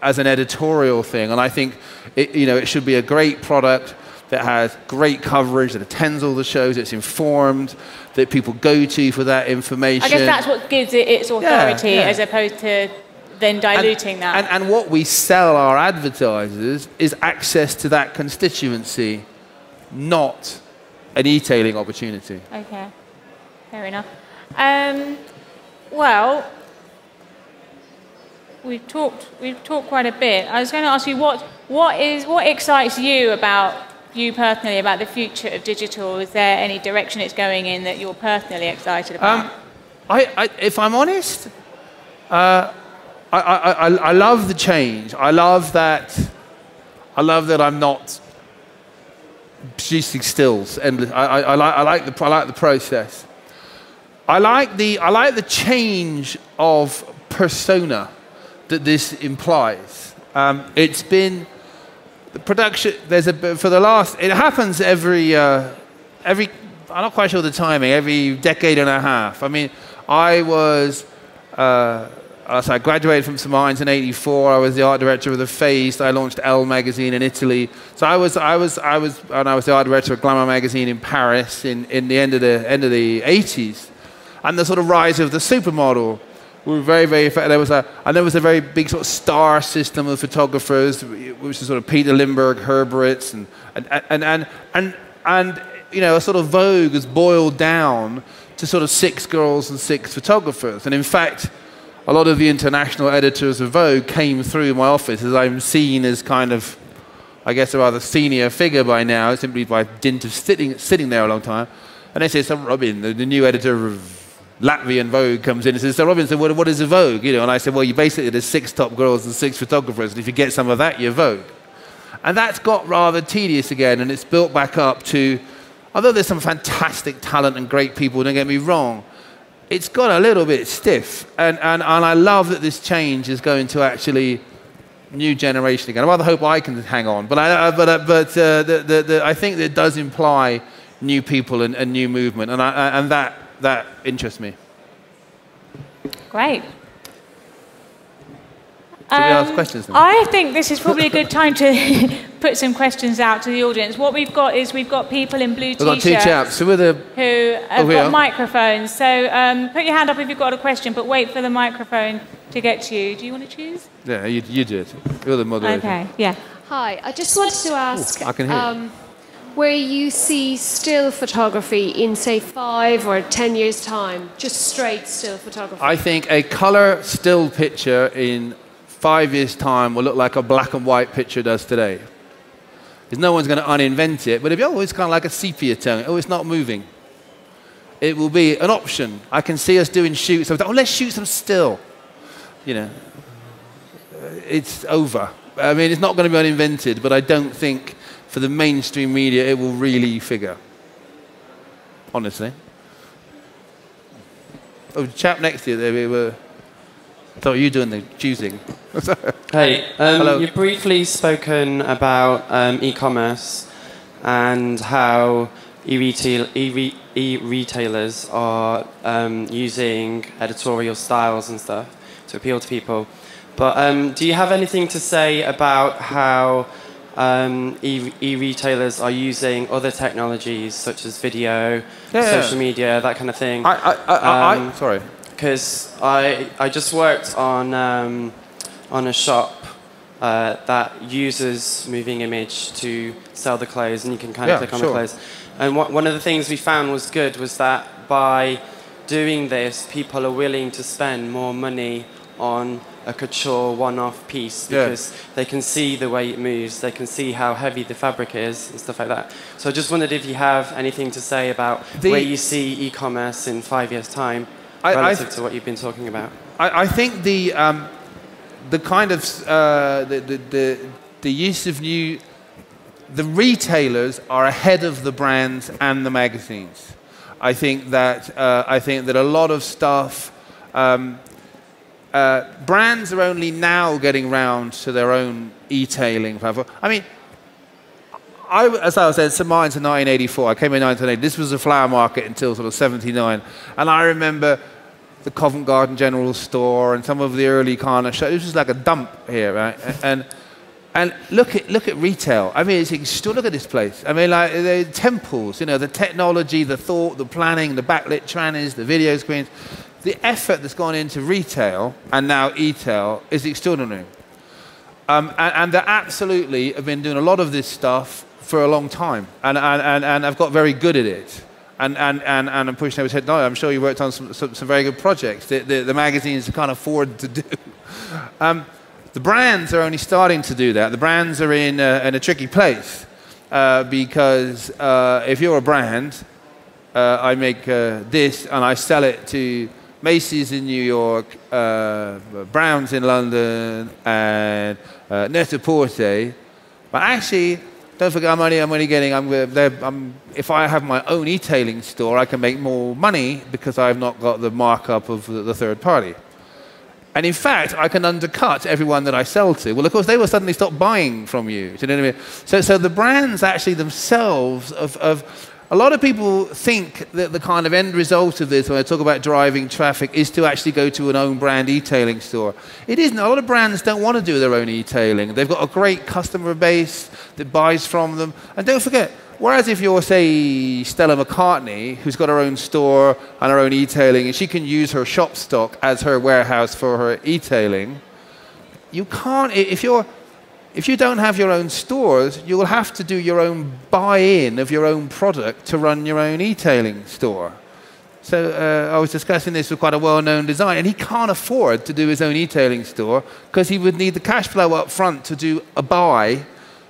as an editorial thing, and I think it should be a great product that has great coverage, that attends all the shows, it's informed, that people go to for that information. I guess that's what gives it its authority, as opposed to then diluting that. And what we sell our advertisers is access to that constituency, not an e-tailing opportunity. Okay, fair enough. Well, we've talked quite a bit. I was going to ask you what excites you personally about the future of digital. Is there any direction it's going in that you're personally excited about? If I'm honest, I love the change. I love that I'm not producing stills endless. I like the process. I like the change of persona that this implies. It's been the production. It happens every. I'm not quite sure the timing. Every decade and a half. I mean, I graduated from St. Martin's in '84. I was the art director of The Face. I launched Elle magazine in Italy. So I was the art director of Glamour magazine in Paris in the end of the '80s, and the sort of rise of the supermodel. We were very effective. There was a very big sort of star system of photographers, which was sort of Peter Lindbergh, Herberts, and you know, a sort of Vogue is boiled down to sort of 6 girls and 6 photographers. And in fact, a lot of the international editors of Vogue came through my office, as I'm seen as kind of, I guess, a rather senior figure by now, simply by dint of sitting there a long time. And they say, "So Robin, the new editor of Latvian Vogue comes in and says, 'So Robin, so what is a Vogue?'" You know, and I said, "Well, you basically there's 6 top girls and 6 photographers, and if you get some of that, you're Vogue." And that's got rather tedious again, and it's built back up to, although there's some fantastic talent and great people, don't get me wrong, it's got a little bit stiff, and I love that this change is going to actually new generation again. I rather hope I can hang on, but I think that does imply new people and new movement, and that interests me. Great. Should we ask questions then? I think this is probably a good time to put some questions out to the audience. What we've got is we've got people in blue t-shirts. We've got two chaps who have got microphones. So put your hand up if you've got a question, but wait for the microphone to get to you. Do you want to choose? Yeah, you do it. You're the moderator. Okay, yeah. Hi, I just wanted to ask where you see still photography in, say, 5 or 10 years' time, just straight still photography. I think a colour still picture in 5 years' time will look like a black and white picture does today. Because no one's going to un-invent it, but if you're always kind of like a sepia tone, oh, it's not moving. It will be an option. I can see us doing shoots. Oh, let's shoot some still. You know, it's over. I mean, it's not going to be uninvented, but I don't think for the mainstream media it will really figure. Honestly. Oh, the chap next to you there, we were... So are you doing the choosing? Hey, you've briefly spoken about e-commerce and how e-retailers are using editorial styles and stuff to appeal to people. But do you have anything to say about how e-retailers are using other technologies such as video, social media, that kind of thing? Sorry. Because I just worked on a shop that uses moving image to sell the clothes, and you can kind of click on the clothes. And one of the things we found was good was that by doing this, people are willing to spend more money on a couture one-off piece because they can see the way it moves, they can see how heavy the fabric is and stuff like that. So I just wondered if you have anything to say about where you see e-commerce in 5 years' time. Relative to what you've been talking about. I think the use of the retailers are ahead of the brands and the magazines. I think that a lot of stuff, brands are only now getting round to their own e-tailing platform. I mean, as I said, St. Martin's in 1984. I came in 1980. This was a flower market until sort of 79, and I remember the Covent Garden General Store and some of the early kind of shows. It was just like a dump here, right? And look at retail. I mean, it's extraordinary. Look at this place. I mean, like the temples. You know, the technology, the thought, the planning, the backlit trannies, the video screens. the effort that's gone into retail and now e-tail is extraordinary. And they absolutely have been doing a lot of this stuff for a long time. And I've got very good at it. And I'm pushing over his head, no, I'm sure you worked on some very good projects. The magazines can't afford to do. The brands are only starting to do that. The brands are in a tricky place because if you're a brand, I make this and I sell it to Macy's in New York, Browns in London, and Net-a-Porter. But actually, don't forget how much money I'm only getting. If I have my own e-tailing store, I can make more money because I've not got the markup of the third party. And in fact, I can undercut everyone that I sell to. Well, of course, they will suddenly stop buying from you. Do you know what I mean? So the brands actually themselves a lot of people think that the kind of end result of this, when I talk about driving traffic, is to actually go to an own brand e-tailing store. It isn't. A lot of brands don't want to do their own e-tailing. They've got a great customer base that buys from them. And don't forget, whereas if you're, say, Stella McCartney, who's got her own store and her own e-tailing, and she can use her shop stock as her warehouse for her e-tailing, you can't, if you don't have your own stores, you will have to do your own buy-in of your own product to run your own e-tailing store. So I was discussing this with quite a well-known designer, and he can't afford to do his own e-tailing store because he would need the cash flow up front to do a buy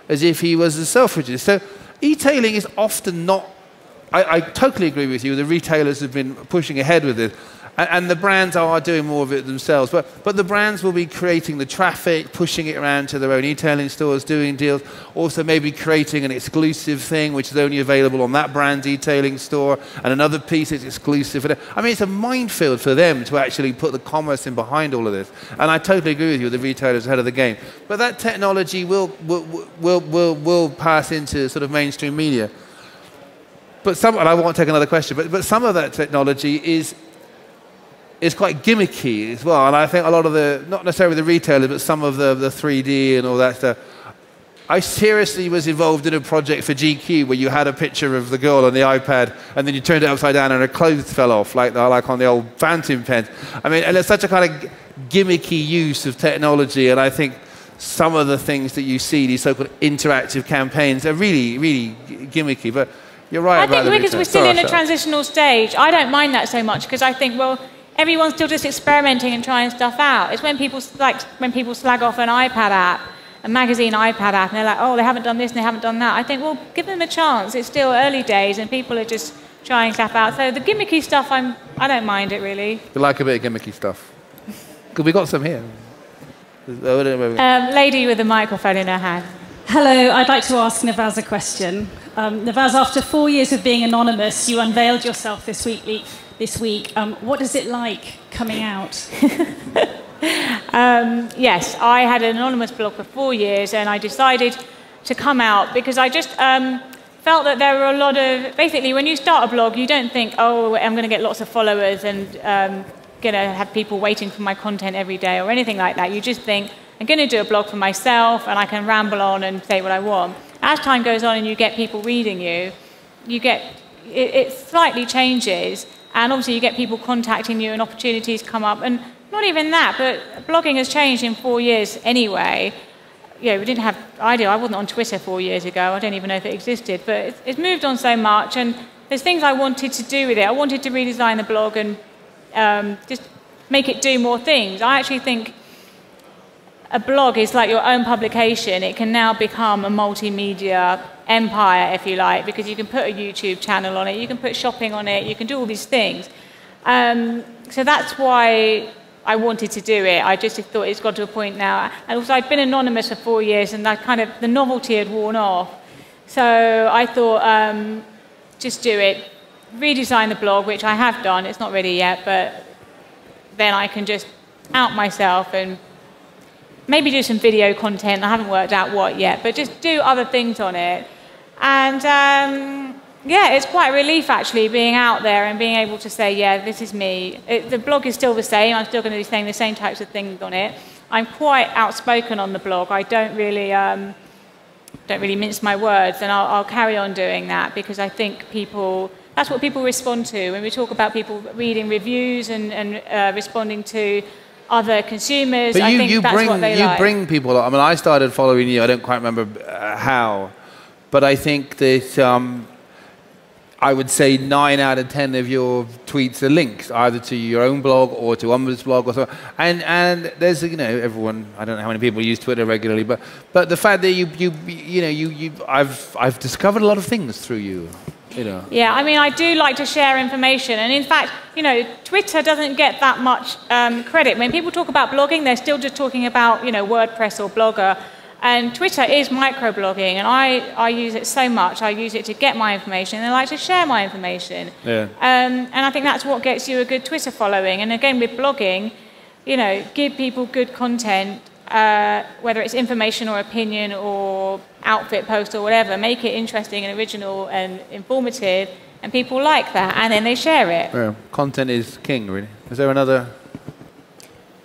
as if he was a Selfridges. So e-tailing is often not... I totally agree with you. The retailers have been pushing ahead with it. And the brands are doing more of it themselves. But the brands will be creating the traffic, pushing it around to their own e-tailing stores, doing deals, also maybe creating an exclusive thing which is only available on that brand's e-tailing store, and another piece is exclusive for them. I mean, it's a minefield for them to actually put the commerce in behind all of this. And I totally agree with you, the retailers are ahead of the game. But that technology will pass into sort of mainstream media. But some, and I won't take another question, but some of that technology is... it's quite gimmicky as well, and I think a lot of the, not necessarily the retailers, but some of the 3D and all that stuff. I seriously was involved in a project for GQ where you had a picture of the girl on the iPad, and then you turned it upside down and her clothes fell off, like on the old fountain pen. I mean, and it's such a kind of gimmicky use of technology, and I think some of the things that you see, these so-called interactive campaigns, are really, really gimmicky, but you're right about the retail. I think because we're still in a transitional stage, I don't mind that so much, because I think, well, everyone's still just experimenting and trying stuff out. It's when people, like, when people slag off an iPad app, a magazine iPad app, and they're like, oh, they haven't done this and they haven't done that. I think, well, give them a chance. It's still early days and people are just trying stuff out. So the gimmicky stuff, I don't mind it, really. We like a bit of gimmicky stuff. Because we got some here. Lady with a microphone in her hand. Hello, I'd like to ask Navaz a question. Navaz, after 4 years of being anonymous, you unveiled yourself this week. What is it like coming out? Yes, I had an anonymous blog for 4 years, and I decided to come out because I just felt that there were a lot of... basically, when you start a blog, you don't think, oh, I'm going to get lots of followers and going to have people waiting for my content every day or anything like that. You just think, I'm going to do a blog for myself, and I can ramble on and say what I want. As time goes on and you get people reading you, you get... It slightly changes. And obviously you get people contacting you and opportunities come up. And not even that, but blogging has changed in 4 years anyway. You know, we didn't have... I wasn't on Twitter 4 years ago. I don't even know if it existed. But it's moved on so much. And there's things I wanted to do with it. I wanted to redesign the blog and just make it do more things. I actually think a blog is like your own publication. It can now become a multimedia empire, if you like, because you can put a YouTube channel on it, you can put shopping on it, you can do all these things. So that's why I wanted to do it. I just thought it's got to a point now. And also I'd been anonymous for 4 years and that kind of, the novelty had worn off. So I thought, just do it, redesign the blog, which I have done, it's not ready yet, but then I can just out myself and maybe do some video content. I haven't worked out what yet, but just do other things on it. And yeah, it's quite a relief actually being out there and being able to say, yeah, this is me. The blog is still the same. I'm still going to be saying the same types of things on it. I'm quite outspoken on the blog. I don't really mince my words, and I'll carry on doing that because I think people That's what people respond to when we talk about people reading reviews and responding to other consumers. But I think that's what they like. You bring people. I mean, I started following you. I don't quite remember how, but I think that I would say 9 out of 10 of your tweets are links either to your own blog or to Umbra's blog or so. And there's, you know, everyone. I don't know how many people use Twitter regularly, but the fact that I've discovered a lot of things through you. You know. Yeah, I mean, I do like to share information, and in fact, you know, Twitter doesn't get that much credit. When people talk about blogging, they're still just talking about, you know, WordPress or Blogger, and Twitter is microblogging, and I use it so much. I use it to get my information, and I like to share my information. Yeah. And I think that's what gets you a good Twitter following. And again, with blogging, you know, give people good content, whether it's information or opinion or outfit post or whatever, make it interesting and original and informative, and people like that, and then they share it. Well, content is king, really. Is there another?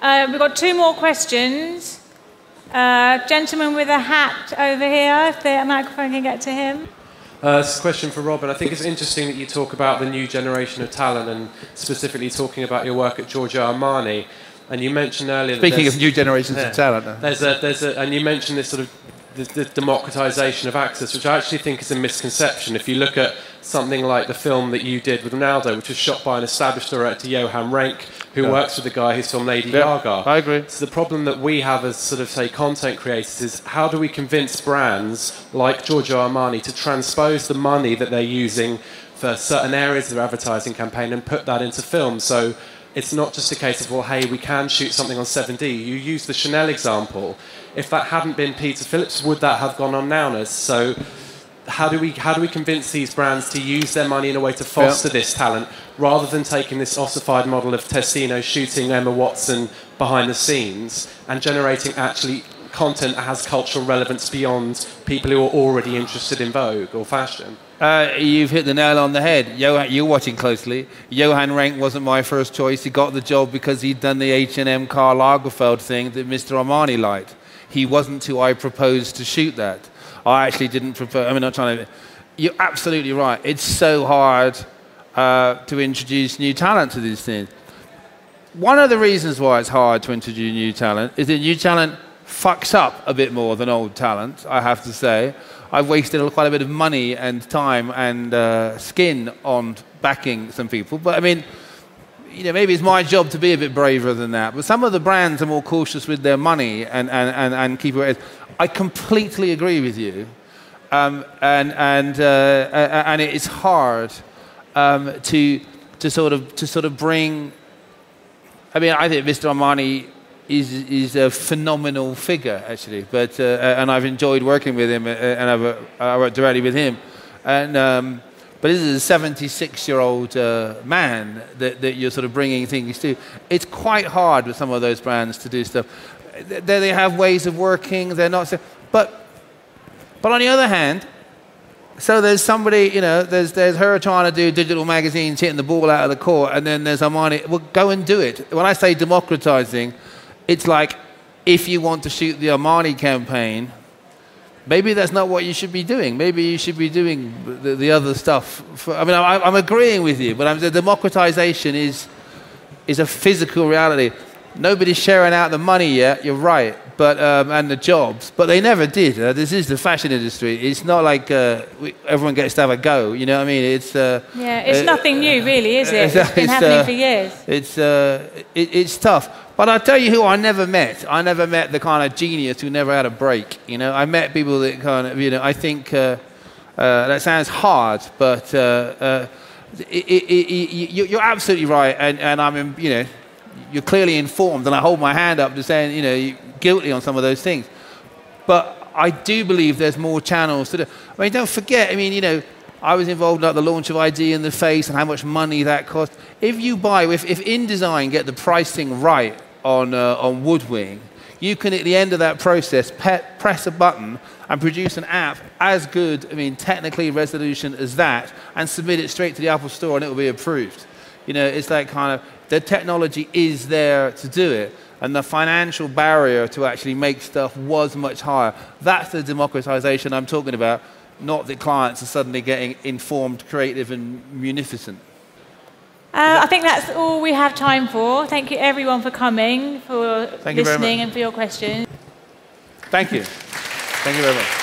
We've got 2 more questions. Gentleman with a hat over here, if the microphone can get to him. This is a question for Robin. I think it's interesting that you talk about the new generation of talent, and specifically talking about your work at Giorgio Armani. And you mentioned earlier. Speaking of new generations of talent, and you mentioned this sort of the democratization of access, which I actually think is a misconception. If you look at something like the film that you did with Ronaldo, which was shot by an established director, Johan Renck, who works with the guy who's from Lady Gaga. I agree. So the problem that we have as sort of, say, content creators is how do we convince brands like Giorgio Armani to transpose the money that they're using for certain areas of their advertising campaign and put that into film? So it's not just a case of, well, hey, we can shoot something on 7D. You use the Chanel example. If that hadn't been Peter Phillips, would that have gone on nowness? So how do we convince these brands to use their money in a way to foster this talent, rather than taking this ossified model of Testino shooting Emma Watson behind the scenes and generating actually content that has cultural relevance beyond people who are already interested in Vogue or fashion? You've hit the nail on the head. You're watching closely. Johan Renck wasn't my first choice. He got the job because he'd done the H&M Karl Lagerfeld thing that Mr. Armani liked. He wasn't who I proposed to shoot that. I actually didn't propose. I mean, not trying to. You're absolutely right. It's so hard to introduce new talent to these things. One of the reasons why it's hard to introduce new talent is that new talent fucks up a bit more than old talent, I have to say. I've wasted quite a bit of money and time and skin on backing some people. But I mean, you know, maybe it's my job to be a bit braver than that. But some of the brands are more cautious with their money and keep it. I completely agree with you. And it's hard to sort of bring. I mean, I think Mr. Armani is a phenomenal figure, actually, but and I've enjoyed working with him, and I worked directly with him, and but this is a 76-year-old man that you're sort of bringing things to. It's quite hard with some of those brands to do stuff. They have ways of working. They're not, so, but on the other hand, so there's somebody, you know, there's her trying to do digital magazines, hitting the ball out of the court, and then there's Armani. Well, go and do it. When I say democratizing, it's like, if you want to shoot the Armani campaign, maybe that's not what you should be doing. Maybe you should be doing the other stuff. I mean, I'm agreeing with you, but the democratization is a physical reality. Nobody's sharing out the money yet, you're right, but, and the jobs, but they never did. This is the fashion industry. It's not like everyone gets to have a go, you know what I mean? It's, yeah, it's nothing new, really, is it? It's been happening for years. It's tough. But I'll tell you who I never met. I never met the kind of genius who never had a break. You know, I met people that kind of, you know, I think that sounds hard, but you're absolutely right. And I'm, you know, you're clearly informed, and I hold my hand up to saying, you know, you're guilty on some of those things. But I do believe there's more channels to do. I mean, don't forget, I mean, you know, I was involved in like, the launch of ID and The Face and how much money that cost. If you buy, if InDesign get the pricing right, on Woodwing, you can at the end of that process press a button and produce an app as good, I mean, technically resolution as that, and submit it straight to the Apple Store and it will be approved. You know, it's that kind of, the technology is there to do it, and the financial barrier to actually make stuff was much higher. That's the democratization I'm talking about. not that clients are suddenly getting informed, creative, and munificent. I think that's all we have time for. Thank you, everyone, for coming, for listening and for your questions. Thank you. Thank you very much.